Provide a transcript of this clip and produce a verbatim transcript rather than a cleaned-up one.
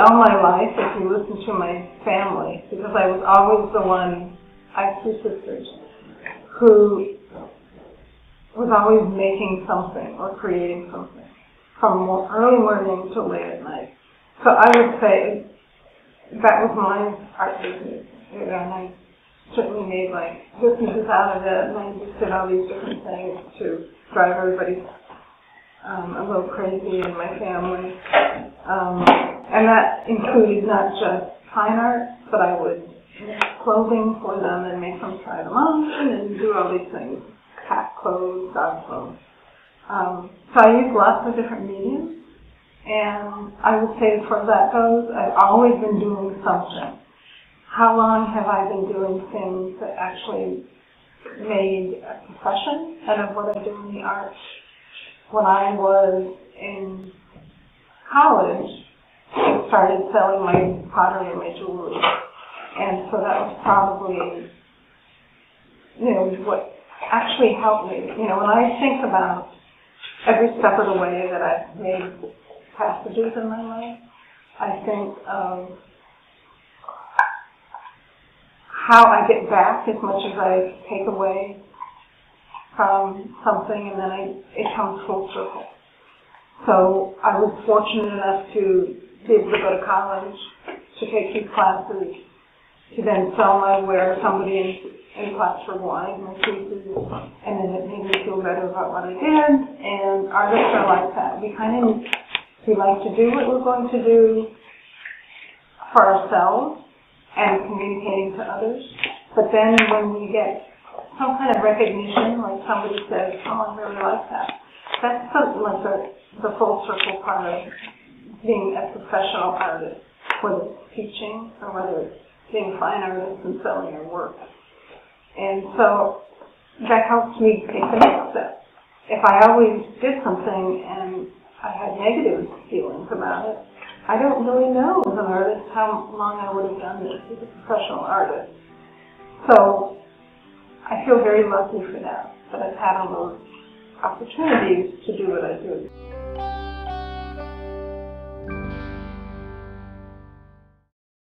all my life, if you listen to my family, because I was always the one, I have two sisters, who was always making something or creating something from early morning to late at night. So I would say that was my art business. And I certainly made like businesses out of it, and I just did all these different things to drive everybody um, a little crazy in my family. Um, and that included not just fine art, but I would make clothing for them and make them try them on and do all these things, cat clothes, dog clothes. Um, so I used lots of different mediums. And I would say, as far as that goes, I've always been doing something. How long have I been doing things that actually made a profession out of what I do in the arts? When I was in college, I started selling my pottery and my jewelry. And so that was probably, you know, what actually helped me. You know, when I think about every step of the way that I've made passages in my life, I think of how I get back as much as I take away from something, and then I, it comes full circle. So I was fortunate enough to be able to go to college, to take these classes, to then sell my wear. Somebody in, in class rewind my pieces, and then it made me feel better about what I did, and artists are like that. We kind of We like to do what we're going to do for ourselves and communicating to others. But then when we get some kind of recognition, like somebody says, oh, I really like that, that's something like the, the full circle part of being a professional artist, whether it's teaching or whether it's being a fine artist and selling your work. And so that helps me take the next step. If I always did something and I had negative feelings about it, I don't really know as an artist how long I would have done this as a professional artist. So I feel very lucky for that, that I've had all those opportunities to do what I do.